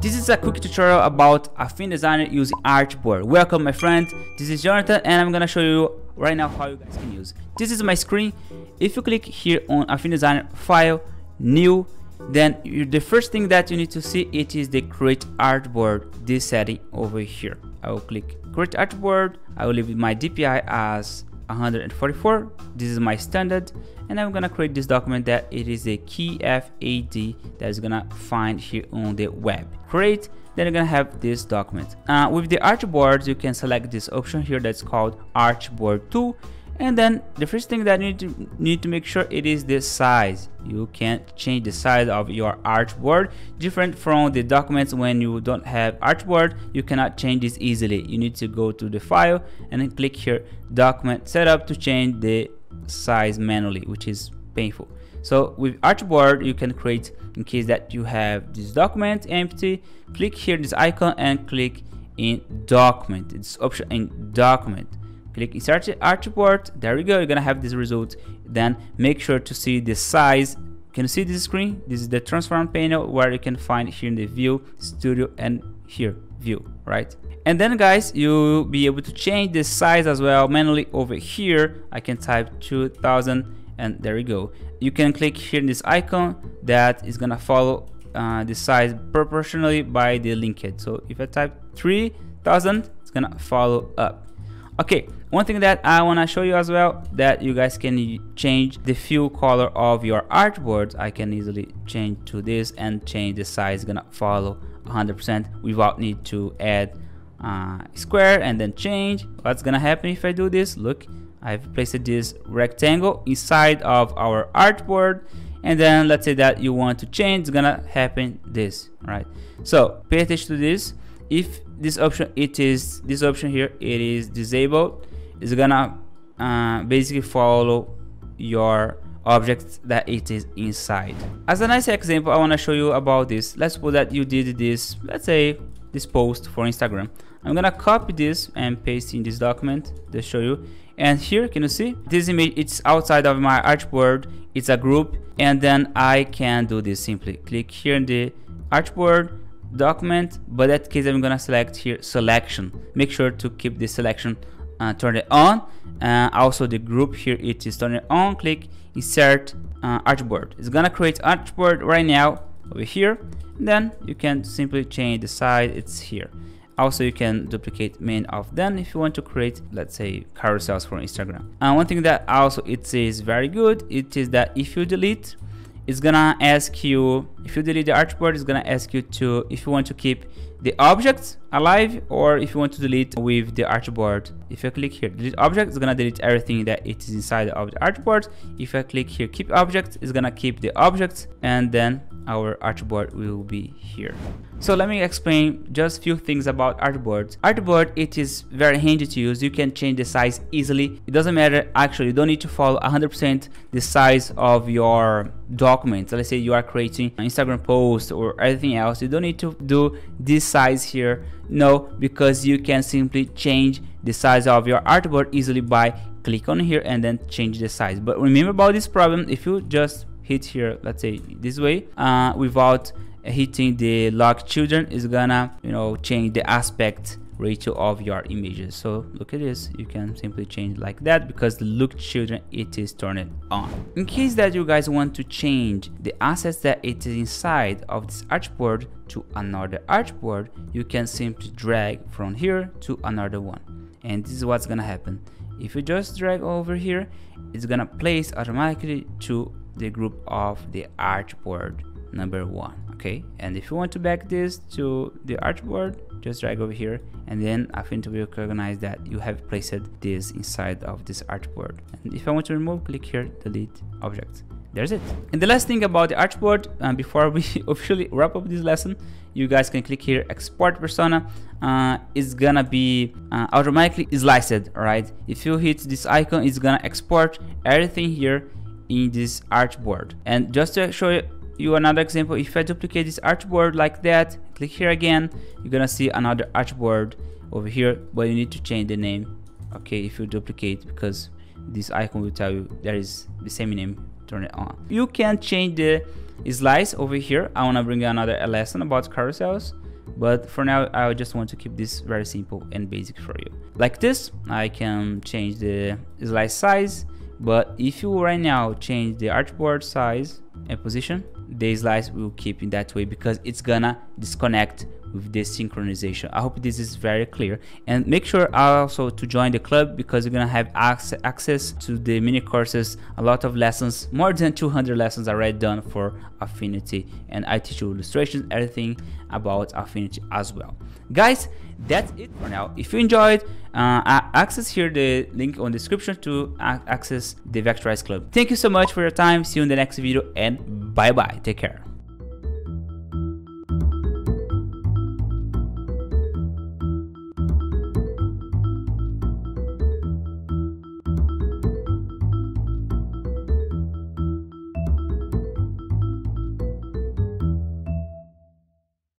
This is a quick tutorial about Affinity Designer using Artboard. Welcome my friend, this is Jonathan and I'm gonna show you right now how you guys can use. This is my screen. If you click here on Affinity Designer, File, New, then the first thing that you need to see it is the Create Artboard, this setting over here. I will click Create Artboard, I will leave my DPI as 144, this is my standard, and I'm gonna create this document that it is a key FAD that's gonna find here on the web. Create, then you're gonna have this document. With the Artboard, you can select this option here that's called Artboard Tool, and then the first thing that you need to make sure it is the size. You can change the size of your Artboard, different from the documents. When you don't have Artboard, you cannot change this easily. You need to go to the file and then click here document setup to change the size manually, which is painful. So with Artboard you can create, in case that you have this document empty, click here this icon and click in document, it's option in document. Click insert Artboard, there we go, you're gonna have this result. Then make sure to see the size. Can you see this screen? This is the transform panel where you can find here in the view, studio, and here view, right? And then guys, you'll be able to change the size as well manually over here. I can type 2000 and there we go. You can click here in this icon that is gonna follow the size proportionally by the linkage. So if I type 3000, it's gonna follow up. Okay, one thing that I want to show you as well, that you guys can change the fill color of your Artboard. I can easily change to this and change the size, gonna follow 100% without need to add square and then change. What's gonna happen if I do this? Look, I've placed this rectangle inside of our Artboard, and then let's say that you want to change, it's gonna happen this, right? So pay attention to this. If this option, it is this option here, it is disabled, it's gonna basically follow your object that it is inside. As a nice example, I want to show you about this. Let's suppose that you did this, let's say this post for Instagram. I'm gonna copy this and paste in this document to show you. And here, can you see this image? It's outside of my Artboard, it's a group, and then I can do this simply. Click here in the Artboard document, but that case I'm gonna select here selection. Make sure to keep the selection turned on. Also the group here, it is turned on. Click insert Artboard, it's gonna create Artboard right now over here, and then you can simply change the size, it's here. Also you can duplicate many of them if you want to create, let's say, carousels for Instagram. And one thing that also it is very good, it is that if you delete, it's gonna ask you, if you delete the Artboard, it's gonna ask you to, if you want to keep the object alive or if you want to delete with the Artboard. If I click here delete object, it's gonna delete everything that it is inside of the Artboard. If I click here keep object, it's gonna keep the object, and then our Artboard will be here. So let me explain just few things about Artboard. Artboard, it is very handy to use. You can change the size easily. It doesn't matter, actually, you don't need to follow 100% the size of your documents. Let's say you are creating an Instagram post or anything else. You don't need to do this size here. No, because you can simply change the size of your Artboard easily by click on here and then change the size. But remember about this problem, if you just hit here, let's say this way, without hitting the lock children, is gonna, you know, change the aspect ratio of your images. So look at this, you can simply change like that because the look children, it is turned on. In case that you guys want to change the assets that it is inside of this Artboard to another Artboard, you can simply drag from here to another one, and this is what's gonna happen. If you just drag over here, it's gonna place automatically to the group of the Artboard number one. Okay, and if you want to back this to the Artboard, just drag over here, and then Affinity will recognize that you have placed this inside of this Artboard. And if I want to remove, click here delete object. There's it. And the last thing about the Artboard, before we officially wrap up this lesson, you guys can click here export persona. It's gonna be automatically sliced, right? If you hit this icon, it's gonna export everything here in this Artboard. And just to show you another example, if I duplicate this Artboard like that, click here again, you're gonna see another Artboard over here, but you need to change the name. Okay, if you duplicate, because this icon will tell you there is the same name, turn it on. You can change the slice over here. I want to bring you another lesson about carousels. But for now, I just want to keep this very simple and basic for you. Like this, I can change the slice size, but if you right now change the artboard size and position, the slice will keep in that way because it's gonna disconnect with the synchronization. I hope this is very clear, and make sure also to join the club because you're gonna have access to the mini courses, a lot of lessons, more than 200 lessons already done for Affinity, and I teach you illustrations, everything about Affinity as well. Guys, that's it for now. If you enjoyed, access here the link on the description to access the Vectorize Club. Thank you so much for your time. See you in the next video, and bye bye. Take care.